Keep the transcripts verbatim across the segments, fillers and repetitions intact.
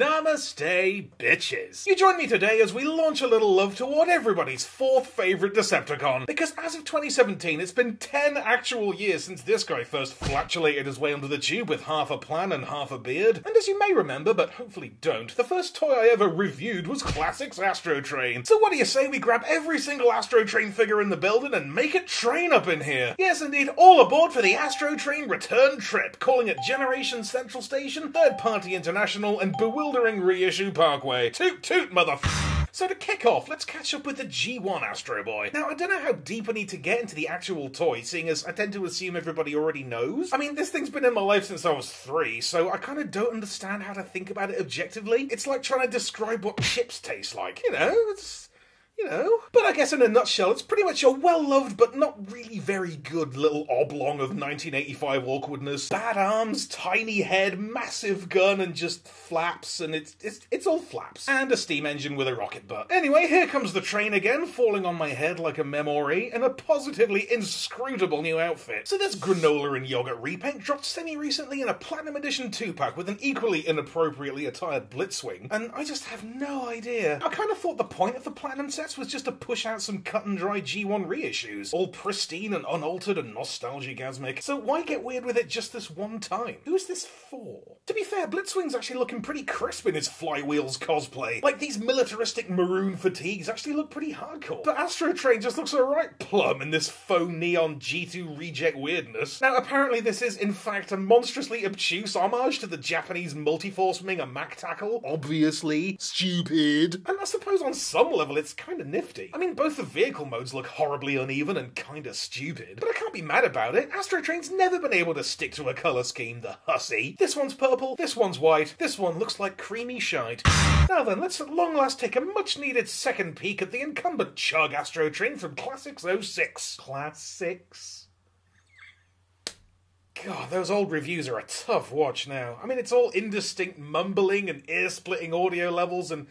Namaste, bitches! You join me today as we launch a little love toward everybody's fourth favourite Decepticon, because as of twenty seventeen it's been ten actual years since this guy first flatulated his way onto the tube with half a plan and half a beard. And as you may remember, but hopefully don't, the first toy I ever reviewed was Classics Astro Train. So what do you say we grab every single Astro Train figure in the building and make it train up in here? Yes indeed, all aboard for the Astro Train return trip, calling it Generation Central Station, Third Party International, and Bewildering Bewildering Reissue Parkway. Toot toot, motherf***. So to kick off, let's catch up with the G one Astro Boy. Now, I don't know how deep I need to get into the actual toy, seeing as I tend to assume everybody already knows. I mean, this thing's been in my life since I was three, so I kind of don't understand how to think about it objectively. It's like trying to describe what chips taste like. You know, it's... You know? But I guess in a nutshell, it's pretty much a well-loved but not really very good little oblong of nineteen eighty-five awkwardness. Bad arms, tiny head, massive gun, and just flaps, and it's it's it's all flaps. And a steam engine with a rocket butt. Anyway, here comes the train again, falling on my head like a memory, and a positively inscrutable new outfit. So there's Granola and Yogurt repaint, dropped semi-recently in a Platinum Edition two-pack with an equally inappropriately attired Blitzwing, and I just have no idea. I kind of thought the point of the Platinum set was just to push out some cut-and-dry G one reissues, all pristine and unaltered and nostalgic-asmic, so why get weird with it just this one time? Who's this for? To be fair, Blitzwing's actually looking pretty crisp in his Flywheels cosplay. Like, these militaristic maroon fatigues actually look pretty hardcore. But Astro Train just looks alright plumb in this faux neon G two reject weirdness. Now, apparently this is, in fact, a monstrously obtuse homage to the Japanese multi-force wing, a Mac Tackle. Obviously. Stupid. And I suppose on some level it's kind of Kinda nifty. I mean, both the vehicle modes look horribly uneven and kinda stupid, but I can't be mad about it. Astro Train's never been able to stick to a colour scheme, the hussy. This one's purple, this one's white, this one looks like creamy shite. Now then, let's at long last take a much-needed second peek at the incumbent chug Astro Train from Classics oh six. Classics? God, those old reviews are a tough watch now. I mean, it's all indistinct mumbling and ear-splitting audio levels and...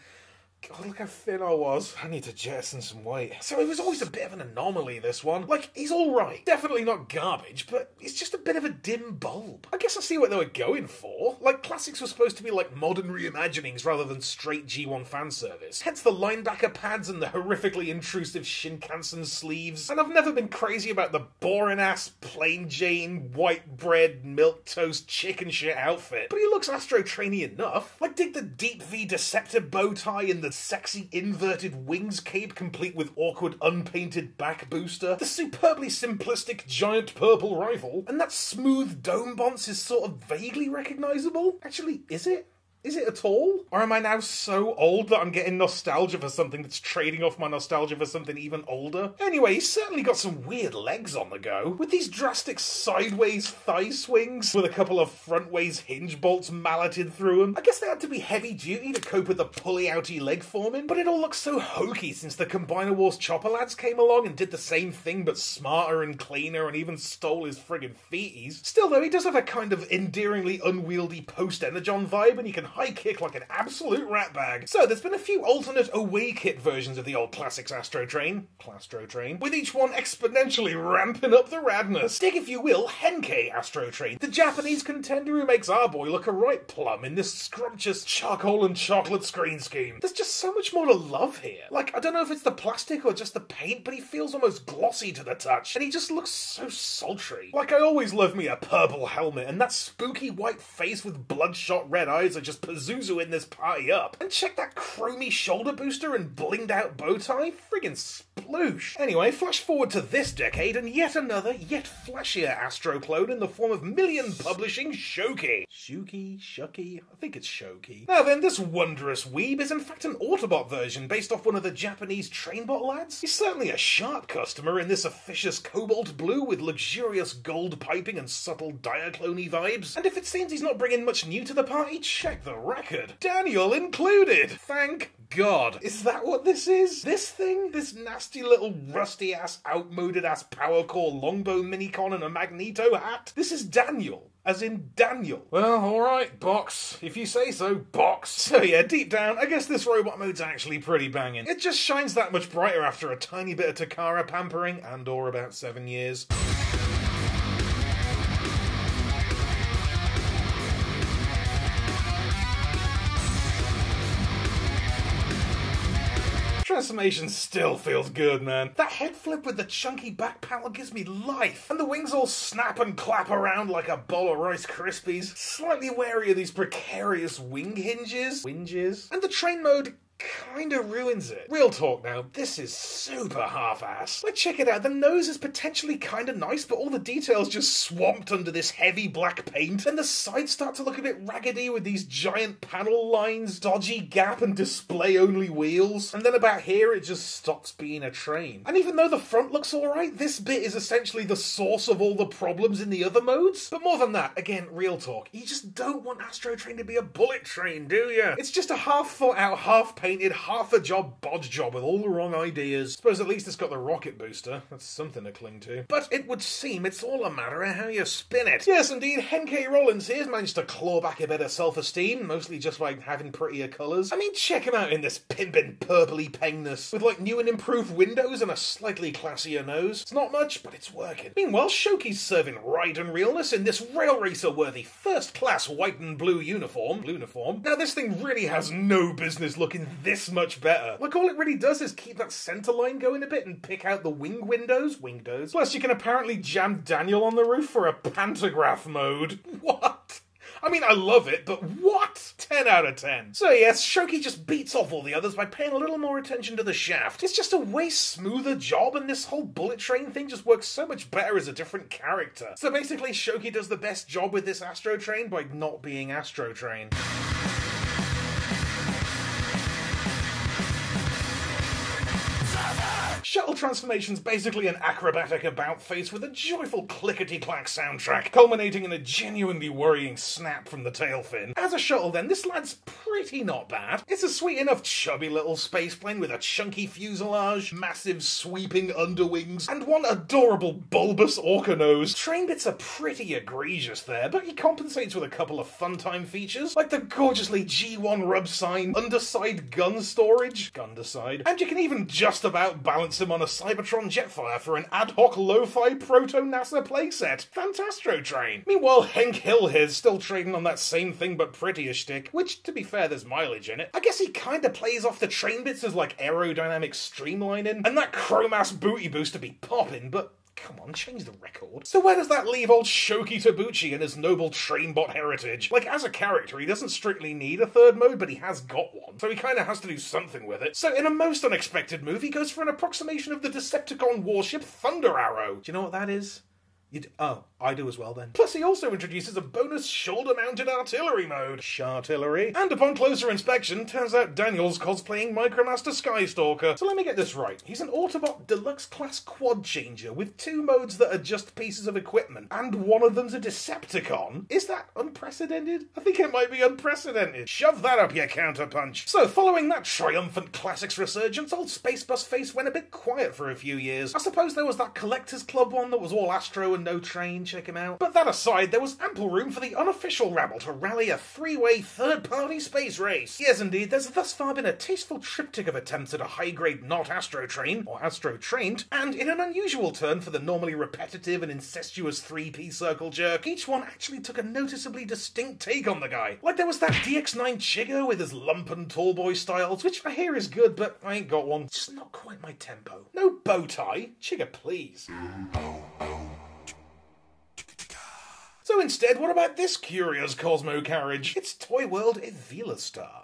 God, look how thin I was. I need to jettison some weight. So it was always a bit of an anomaly, this one. Like, he's alright. Definitely not garbage, but it's just a bit of a dim bulb. I guess I see what they were going for. Like, Classics were supposed to be like modern reimaginings rather than straight G one fan service. Hence the linebacker pads and the horrifically intrusive Shinkansen sleeves. And I've never been crazy about the boring-ass, plain Jane, white bread, milk toast, chicken shit outfit. But he looks Astro Train-y enough. Like, dig the Deep V Deceptor bow tie in the sexy inverted wings cape complete with awkward unpainted back booster, the superbly simplistic giant purple rifle, and that smooth dome bonce is sort of vaguely recognisable. Actually, is it? Is it at all? Or am I now so old that I'm getting nostalgia for something that's trading off my nostalgia for something even older? Anyway, he's certainly got some weird legs on the go, with these drastic sideways thigh swings, with a couple of frontways hinge bolts malleted through them. I guess they had to be heavy duty to cope with the pulley-outy leg forming, but it all looks so hokey since the Combiner Wars Chopper Lads came along and did the same thing but smarter and cleaner and even stole his friggin' feeties. Still though, he does have a kind of endearingly unwieldy post-Energon vibe, and he can high kick like an absolute ratbag. So there's been a few alternate away kit versions of the old Classics Astro Train, Clastro Train, with each one exponentially ramping up the radness. Dig if you will, Henkei Astro Train, the Japanese contender who makes our boy look a right plum in this scrumptious charcoal and chocolate screen scheme. There's just so much more to love here. Like, I don't know if it's the plastic or just the paint, but he feels almost glossy to the touch, and he just looks so sultry. Like, I always love me a purple helmet, and that spooky white face with bloodshot red eyes are just Pazuzu in this party up. And check that chromey shoulder booster and blinged out bow tie. Friggin' sploosh. Anyway, flash forward to this decade and yet another, yet flashier Astro clone in the form of Million Publishing Shoki. Shuki? Shuki? I think it's Shoki. Now then, this wondrous weeb is in fact an Autobot version based off one of the Japanese Trainbot lads. He's certainly a sharp customer in this officious cobalt blue with luxurious gold piping and subtle Diaclone vibes. And if it seems he's not bringing much new to the party, check the The record. Daniel included! Thank God. Is that what this is? This thing? This nasty little rusty-ass, outmoded-ass PowerCore longbow minicon and a Magneto hat? This is Daniel. As in Daniel. Well, alright, box. If you say so, box. So yeah, deep down, I guess this robot mode's actually pretty banging. It just shines that much brighter after a tiny bit of Takara pampering and or about seven years. transformation still feels good, man. That head flip with the chunky back panel gives me life. And the wings all snap and clap around like a bowl of Rice Krispies. Slightly wary of these precarious wing hinges. Winges. And the train mode kinda ruins it. Real talk now, this is super half-assed. Like, check it out, the nose is potentially kinda nice, but all the details just swamped under this heavy black paint, and the sides start to look a bit raggedy with these giant panel lines, dodgy gap, and display-only wheels. And then about here, it just stops being a train. And even though the front looks alright, this bit is essentially the source of all the problems in the other modes. But more than that, again, real talk, you just don't want Astro Train to be a bullet train, do you? It's just a half-thought-out, half-painted, half a job bodge job with all the wrong ideas. Suppose at least it's got the rocket booster. That's something to cling to. But it would seem it's all a matter of how you spin it. Yes, indeed, Henke Rollins here's managed to claw back a bit of self-esteem, mostly just by having prettier colours. I mean, check him out in this pimpin' purpley pengness, with like new and improved windows and a slightly classier nose. It's not much, but it's working. Meanwhile, Shoki's serving ride and realness in this rail racer-worthy first-class white and blue uniform. Blue uniform. Now, this thing really has no business looking this much better. Like, all it really does is keep that centre line going a bit and pick out the wing windows. Wingdows. Plus, you can apparently jam Daniel on the roof for a pantograph mode. What? I mean, I love it, but what? ten out of ten. So yes, Shoki just beats off all the others by paying a little more attention to the shaft. It's just a way smoother job, and this whole bullet train thing just works so much better as a different character. So basically, Shoki does the best job with this Astro Train by not being Astro Train. Shuttle Transformation's basically an acrobatic about-face with a joyful clickety-clack soundtrack, culminating in a genuinely worrying snap from the tail fin. As a shuttle then, this lad's pretty not bad. It's a sweet enough chubby little spaceplane with a chunky fuselage, massive sweeping underwings, and one adorable bulbous orca nose. Train bits are pretty egregious there, but he compensates with a couple of fun-time features, like the gorgeously G one rub sign, underside gun storage, gunderside, and you can even just about balance him on a Cybertron Jetfire for an ad hoc lo-fi proto-NASA playset. Fantastro Train. Meanwhile, Henk Hill here's still trading on that same thing but prettier shtick, which, to be fair, there's mileage in it. I guess he kinda plays off the train bits as, like, aerodynamic streamlining, and that chrome-ass booty boost to be poppin', but come on, change the record. So where does that leave old Shoki Tabuchi and his noble trainbot heritage? Like, as a character, he doesn't strictly need a third mode, but he has got one, so he kinda has to do something with it. So in a most unexpected move, he goes for an approximation of the Decepticon warship Thunder Arrow. Do you know what that is? You d oh, I do as well then. Plus he also introduces a bonus shoulder-mounted artillery mode. Shartillery. And upon closer inspection, turns out Daniel's cosplaying Micromaster Skystalker. So let me get this right. He's an Autobot Deluxe Class Quad Changer with two modes that are just pieces of equipment, and one of them's a Decepticon. Is that unprecedented? I think it might be unprecedented. Shove that up, you counterpunch. So following that triumphant classics resurgence, old Space Bus Face went a bit quiet for a few years. I suppose there was that Collectors Club one that was all Astro and no train, check him out. But that aside, there was ample room for the unofficial rabble to rally a three-way third-party space race. Yes, indeed, there's thus far been a tasteful triptych of attempts at a high-grade not Astro Train, or Astro Trained, and in an unusual turn for the normally repetitive and incestuous three P circle jerk, each one actually took a noticeably distinct take on the guy. Like there was that D X nine Chigger with his lumpen tallboy styles, which I hear is good, but I ain't got one. It's just not quite my tempo. No bow tie. Chigger, please. So instead, what about this curious Cosmo carriage? It's Toy World at Velastar.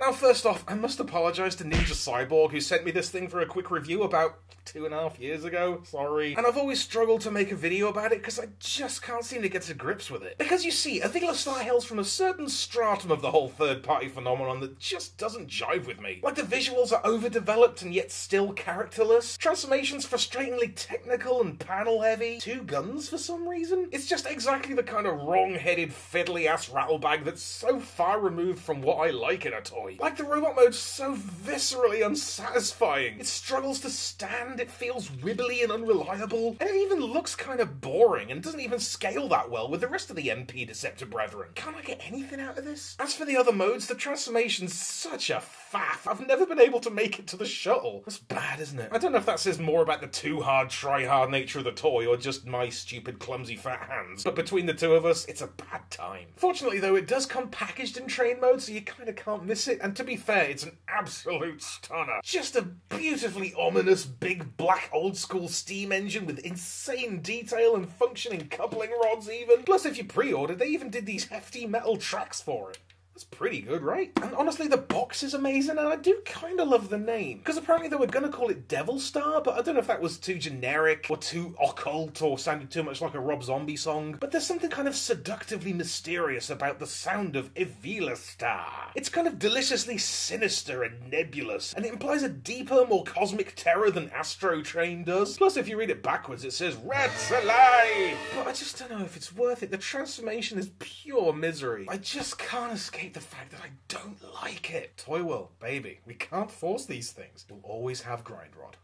Now first off, I must apologise to Ninja Cyborg who sent me this thing for a quick review about two and a half years ago. Sorry. And I've always struggled to make a video about it because I just can't seem to get to grips with it. Because you see, Velastar hails from a certain stratum of the whole third-party phenomenon that just doesn't jive with me. Like the visuals are overdeveloped and yet still characterless. Transformations frustratingly technical and panel-heavy. Two guns for some reason? It's just exactly the kind of wrong-headed, fiddly-ass rattlebag that's so far removed from what I like in a toy. Like the robot mode's so viscerally unsatisfying. It struggles to stand and it feels wibbly and unreliable, and it even looks kind of boring and doesn't even scale that well with the rest of the M P Deceptor brethren. Can't I get anything out of this? As for the other modes, the transformation's such a faff. I've never been able to make it to the shuttle. That's bad, isn't it? I don't know if that says more about the too hard, try hard nature of the toy or just my stupid, clumsy, fat hands, but between the two of us, it's a bad time. Fortunately though, it does come packaged in train mode, so you kinda can't miss it, and to be fair, it's an absolute stunner. Just a beautifully ominous, big, black, old-school steam engine with insane detail and functioning coupling rods even. Plus, if you pre-ordered, they even did these hefty metal tracks for it. That's pretty good, right? And honestly, the box is amazing, and I do kind of love the name. Because apparently they were going to call it Devil Star, but I don't know if that was too generic or too occult or sounded too much like a Rob Zombie song. But there's something kind of seductively mysterious about the sound of Evila Star. It's kind of deliciously sinister and nebulous, and it implies a deeper, more cosmic terror than Astro Train does. Plus, if you read it backwards, it says, Rats Alive! But I just don't know if it's worth it. The transformation is pure misery. I just can't escape the fact that I don't like it. Toy World, baby, we can't force these things. You'll always have Grindrod.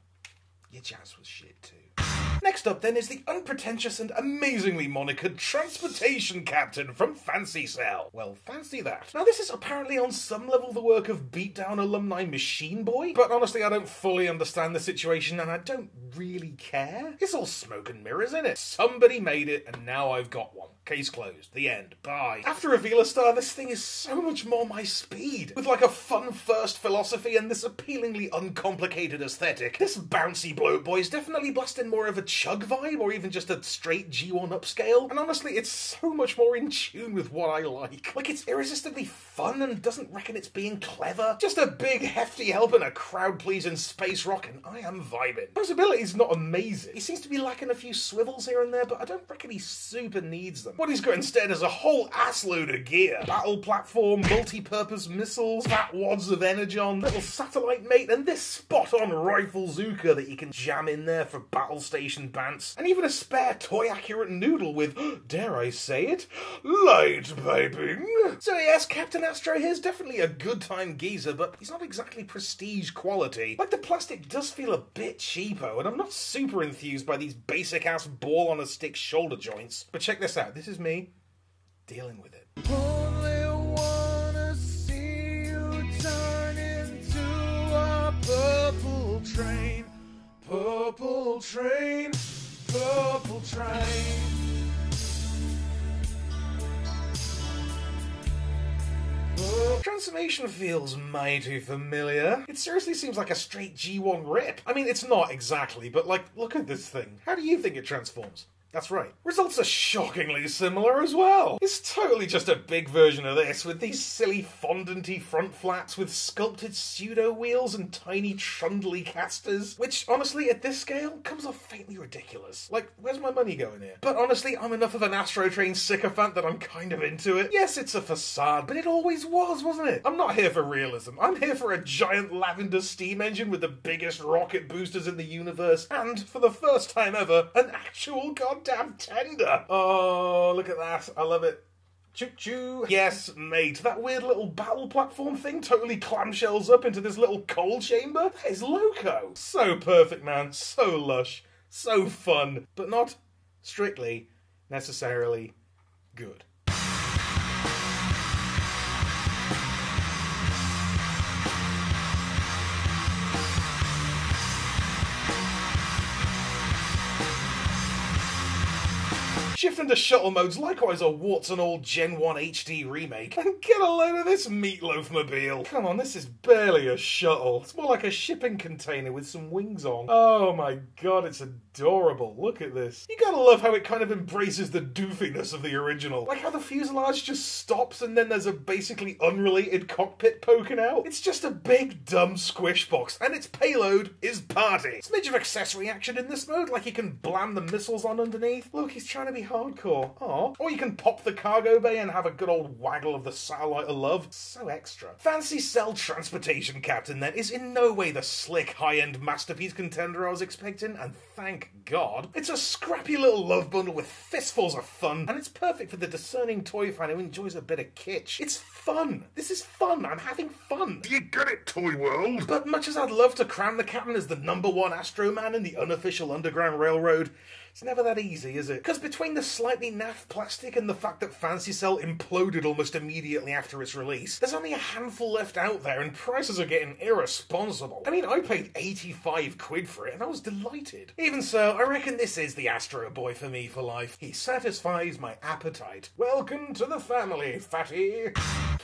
Your jazz was shit too. Next up then is the unpretentious and amazingly monikered Transportation Captain from Fancy Cell. Well, fancy that. Now this is apparently on some level the work of Beatdown alumni Machine Boy, but honestly I don't fully understand the situation and I don't really care. It's all smoke and mirrors, isn't it? Somebody made it and now I've got one. Case closed. The end. Bye. After Evila Star, this thing is so much more my speed. With like a fun-first philosophy and this appealingly uncomplicated aesthetic, this bouncy blow boy is definitely blasting more of a chug vibe or even just a straight G one upscale. And honestly, it's so much more in tune with what I like. Like, it's irresistibly fun and doesn't reckon it's being clever. Just a big, hefty helping a crowd-pleasing space rock, and I am vibing. Possibility's not amazing. He seems to be lacking a few swivels here and there, but I don't reckon he super needs them. What he's got instead is a whole assload of gear. Battle platform, multi-purpose missiles, fat wads of energon, little satellite mate, and this spot-on rifle Zooka that you can jam in there for battle station bants, and even a spare toy-accurate noodle with, dare I say it, light piping. So yes, Captain Astro here is definitely a good-time geezer, but he's not exactly prestige quality. Like, the plastic does feel a bit cheapo, and I'm not super enthused by these basic-ass ball-on-a-stick shoulder joints. But check this out. This is me dealing with it. Only wanna see you turn into a purple train, purple train, purple train. Transformation feels mighty familiar. It seriously seems like a straight G one rip. I mean, it's not exactly, but like, look at this thing. How do you think it transforms? That's right. Results are shockingly similar as well. It's totally just a big version of this, with these silly fondanty front flaps with sculpted pseudo wheels and tiny trundly casters, which honestly at this scale comes off faintly ridiculous. Like, where's my money going here? But honestly, I'm enough of an Astro Train sycophant that I'm kind of into it. Yes, it's a facade, but it always was, wasn't it? I'm not here for realism. I'm here for a giant lavender steam engine with the biggest rocket boosters in the universe, and for the first time ever, an actual god. Damn tender. Oh, look at that. I love it. Choo-choo. Yes, mate. That weird little battle platform thing totally clamshells up into this little coal chamber. That is loco. So perfect, man. So lush. So fun. But not strictly necessarily good. Shifting to shuttle modes likewise are warts and all Gen one H D remake. And get a load of this meatloaf-mobile. Come on, this is barely a shuttle. It's more like a shipping container with some wings on. Oh my god, it's adorable. Look at this. You gotta love how it kind of embraces the doofiness of the original. Like how the fuselage just stops and then there's a basically unrelated cockpit poking out. It's just a big dumb squish box, and its payload is party. Smidge of accessory action in this mode, like you can blam the missiles on underneath. Look, he's trying to be hardcore. Aw. Or you can pop the cargo bay and have a good old waggle of the satellite of love. So extra. Fancy Cell Transportation Captain, then, is in no way the slick, high-end masterpiece contender I was expecting, and thank God. It's a scrappy little love bundle with fistfuls of fun, and it's perfect for the discerning toy fan who enjoys a bit of kitsch. It's fun. This is fun. I'm having fun. Do you get it, Toy World? But much as I'd love to crown the Captain as the number one Astro Man in the unofficial Underground Railroad, it's never that easy, is it? Because between the slightly naff plastic and the fact that Fancy Cell imploded almost immediately after its release, there's only a handful left out there and prices are getting irresponsible. I mean, I paid eighty-five quid for it and I was delighted. Even so, I reckon this is the Astro Boy for me for life. He satisfies my appetite. Welcome to the family, fatty.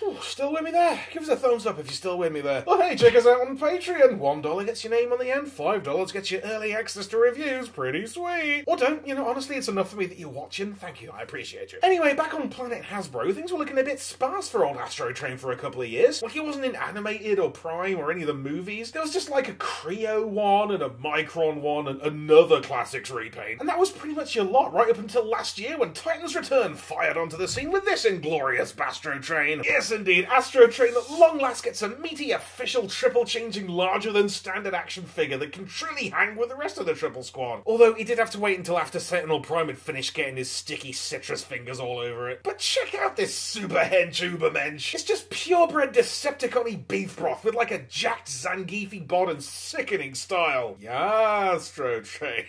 Ooh, still with me there? Give us a thumbs up if you're still with me there. Oh hey, check us out on Patreon. One dollar gets your name on the end, five dollars gets you early access to reviews, pretty sweet. Or don't, you know, honestly it's enough for me that you're watching, thank you, I appreciate you. Anyway, back on Planet Hasbro, things were looking a bit sparse for old Astro Train for a couple of years. Like he wasn't in Animated or Prime or any of the movies, there was just like a Creo one and a Micron one and another Classics repaint. And that was pretty much your lot right up until last year when Titans Return fired onto the scene with this inglorious Astro Train. Yes, indeed, Astro Train at long last gets a meaty, official, triple-changing, larger-than-standard action figure that can truly hang with the rest of the Triple Squad. Although he did have to wait until after Sentinel Prime had finished getting his sticky citrus fingers all over it. But check out this super hench ubermensch. It's just purebred Decepticon-y beef broth with like a jacked Zangiefy bod and sickening style. Yeah, Astro Train.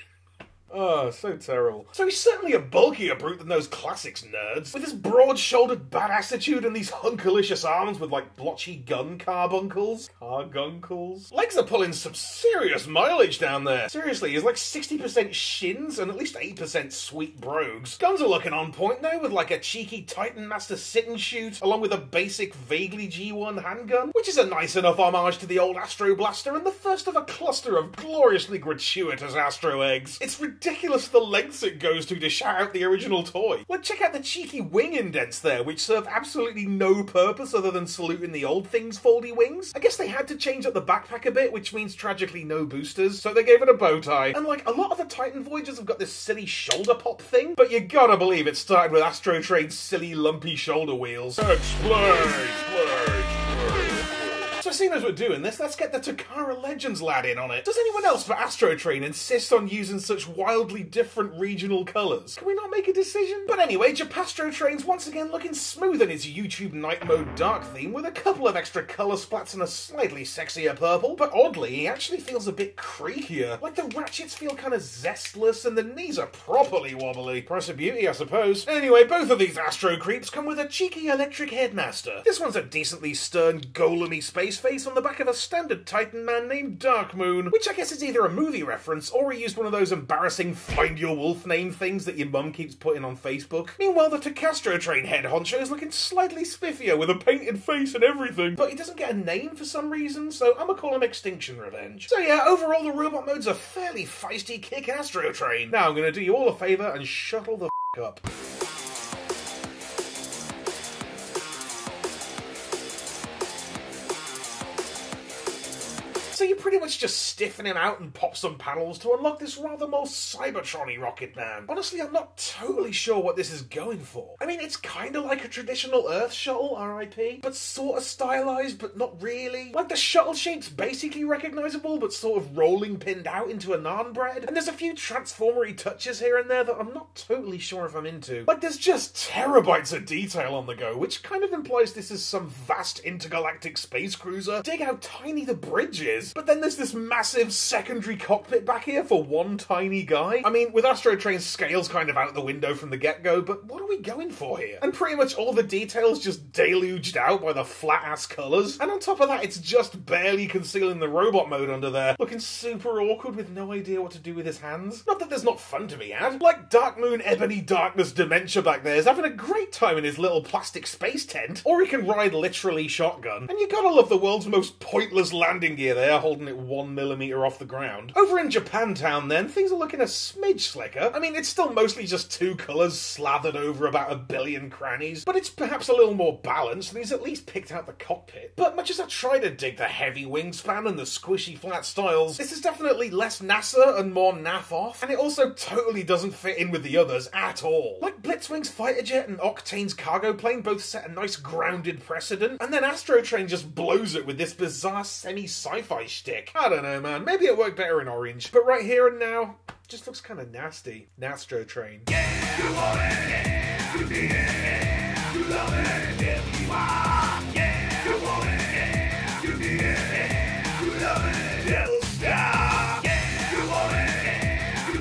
Oh, so terrible. So he's certainly a bulkier brute than those Classics nerds. With his broad-shouldered bad attitude and these hunkalicious arms with, like, blotchy gun carbuncles. Carguncles. Legs are pulling some serious mileage down there. Seriously, he's like sixty percent shins and at least eight percent sweet brogues. Guns are looking on point now with, like, a cheeky Titan Master sit-and-shoot along with a basic, vaguely G one handgun, which is a nice enough homage to the old Astro Blaster and the first of a cluster of gloriously gratuitous Astro Eggs. It's ridiculous. Ridiculous the lengths it goes to to shout out the original toy. Like, check out the cheeky wing indents there, which serve absolutely no purpose other than saluting the old thing's foldy wings. I guess they had to change up the backpack a bit, which means tragically no boosters, so they gave it a bow tie. And like, a lot of the Titan Voyagers have got this silly shoulder pop thing, but you gotta believe it started with Astro Train's silly lumpy shoulder wheels. Explain, explain. So seeing as we're doing this, let's get the Takara Legends lad in on it. Does anyone else for Astro Train insist on using such wildly different regional colours? Can we not make a decision? But anyway, Japastro Train's once again looking smooth in its YouTube night mode dark theme with a couple of extra colour splats and a slightly sexier purple, but oddly, he actually feels a bit creakier. Like the ratchets feel kind of zestless and the knees are properly wobbly. Price of beauty, I suppose. Anyway, both of these Astro Creeps come with a cheeky electric headmaster. This one's a decently stern, golem-y space face on the back of a standard Titan man named Dark Moon, which I guess is either a movie reference or he used one of those embarrassing find your wolf name things that your mum keeps putting on Facebook. Meanwhile, the Takastro Train head honcho is looking slightly spiffier with a painted face and everything, but he doesn't get a name for some reason, so I'ma call him Extinction Revenge. So yeah, overall the robot mode's a fairly feisty kick Astro Train. Now I'm gonna do you all a favour and shut all the f*** up. So you pretty much just stiffen him out and pop some panels to unlock this rather more Cybertron-y Rocket Man. Honestly, I'm not totally sure what this is going for. I mean, it's kind of like a traditional Earth shuttle, R I P, but sort of stylized, but not really. Like, the shuttle shape's basically recognizable, but sort of rolling pinned out into a naan bread. And there's a few transformery touches here and there that I'm not totally sure if I'm into. Like, there's just terabytes of detail on the go, which kind of implies this is some vast intergalactic space cruiser. Dig how tiny the bridge is. But then there's this massive secondary cockpit back here for one tiny guy. I mean, with Astro Train's scales kind of out the window from the get-go, but what are we going for here? And pretty much all the details just deluged out by the flat-ass colours. And on top of that, it's just barely concealing the robot mode under there, looking super awkward with no idea what to do with his hands. Not that there's not fun to be had. Like Dark Moon Ebony Darkness Dementia back there is having a great time in his little plastic space tent, or he can ride literally shotgun. And you gotta love the world's most pointless landing gear there, they're holding it one millimetre off the ground. Over in Japantown then, things are looking a smidge slicker. I mean, it's still mostly just two colours slathered over about a billion crannies, but it's perhaps a little more balanced, and he's at least picked out the cockpit. But much as I try to dig the heavy wingspan and the squishy flat styles, this is definitely less NASA and more naff off, and it also totally doesn't fit in with the others at all. Like Blitzwing's fighter jet and Octane's cargo plane both set a nice grounded precedent, and then Astro Train just blows it with this bizarre semi-sci-fi shtick. I don't know, man, maybe it worked better in orange, but right here and now, it just looks kind of nasty. Nastro Train. Yeah, you want it, you need it, you love it, if you are. Yeah, you want it, you need it, you love it, it'll stop.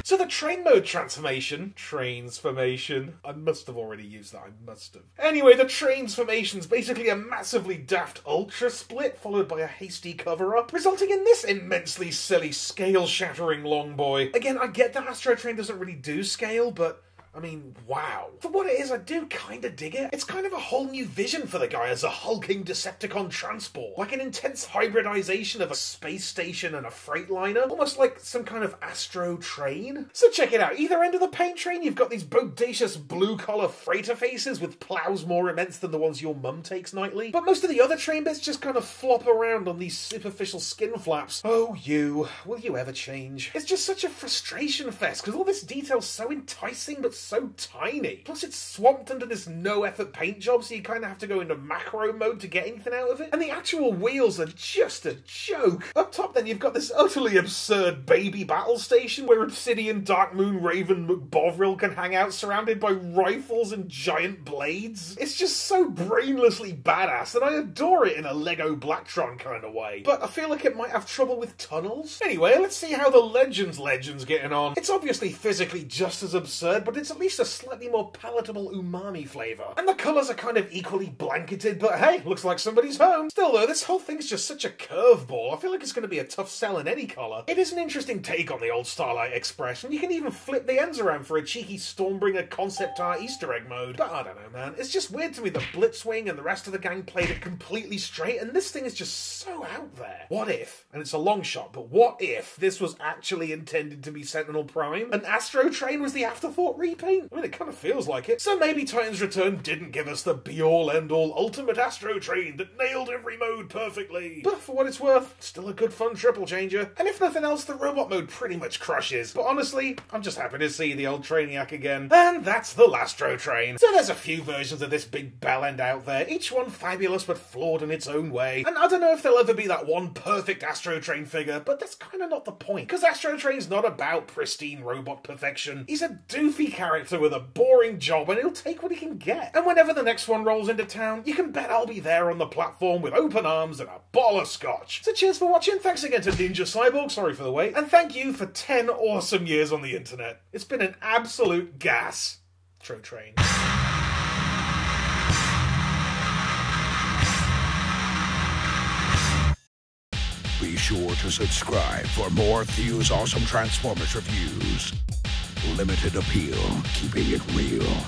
So the train mode transformation, transformation, I must have already used that, I must have. Anyway, the transformation's basically a massively daft ultra split followed by a hasty cover-up, resulting in this immensely silly scale-shattering long boy. Again, I get that Astro Train doesn't really do scale, but I mean, wow. For what it is, I do kinda dig it. It's kind of a whole new vision for the guy as a hulking Decepticon transport. Like an intense hybridization of a space station and a freightliner. Almost like some kind of Astro Train. So check it out. Either end of the paint train, you've got these bodacious blue-collar freighter faces with plows more immense than the ones your mum takes nightly. But most of the other train bits just kind of flop around on these superficial skin flaps. Oh, you. Will you ever change? It's just such a frustration fest, because all this detail's so enticing, but so tiny. Plus it's swamped under this no-effort paint job, so you kind of have to go into macro mode to get anything out of it. And the actual wheels are just a joke. Up top then, you've got this utterly absurd baby battle station where Obsidian, Dark Moon, Raven, McBovril can hang out surrounded by rifles and giant blades. It's just so brainlessly badass, and I adore it in a Lego Blacktron kind of way. But I feel like it might have trouble with tunnels. Anyway, let's see how the Legends Legend's getting on. It's obviously physically just as absurd, but it's at least a slightly more palatable umami flavour. And the colours are kind of equally blanketed, but hey, looks like somebody's home. Still though, this whole thing's just such a curveball. I feel like it's going to be a tough sell in any colour. It is an interesting take on the old Starlight Express, and you can even flip the ends around for a cheeky Stormbringer concept art Easter egg mode. But I don't know, man. It's just weird to me that Blitzwing and the rest of the gang played it completely straight, and this thing is just so out there. What if, and it's a long shot, but what if this was actually intended to be Sentinel Prime, and Astro Train was the afterthought reaper? Paint? I mean, it kind of feels like it. So maybe Titan's Return didn't give us the be-all, end-all, ultimate Astro Train that nailed every mode perfectly. But for what it's worth, still a good fun triple changer. And if nothing else, the robot mode pretty much crushes. But honestly, I'm just happy to see the old Trainiac again. And that's the Lastro Train. So there's a few versions of this big bell end out there, each one fabulous but flawed in its own way. And I don't know if there'll ever be that one perfect Astro Train figure, but that's kind of not the point. Because Astro Train's not about pristine robot perfection. He's a doofy character. Character with a boring job, and he'll take what he can get. And whenever the next one rolls into town, you can bet I'll be there on the platform with open arms and a bottle of scotch. So cheers for watching, thanks again to Ninja Cyborg, sorry for the wait, and thank you for ten awesome years on the internet. It's been an absolute gas. Tro Train. Be sure to subscribe for more Thews Awesome Transformers reviews. Limited appeal, keeping it real.